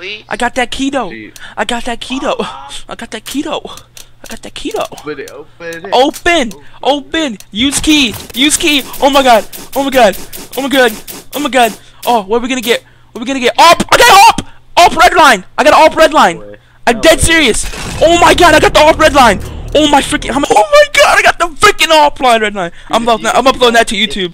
Please. I got that keto. Please. I got that keto. I got that keto. I got that keto. Open it. Open it. Open. Open. Use key. Use key. Oh my god. Oh my god. Oh my god. Oh my god. Oh, what are we gonna get? What are we gonna get? AWP. I got AWP. AWP red line. I got AWP red line. I'm dead serious. Oh my god. I got the AWP red line. Oh my freaking. Oh my god. I got the freaking AWP red line. I'm uploading that to YouTube.